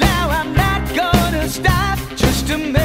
Now I'm not gonna stop just to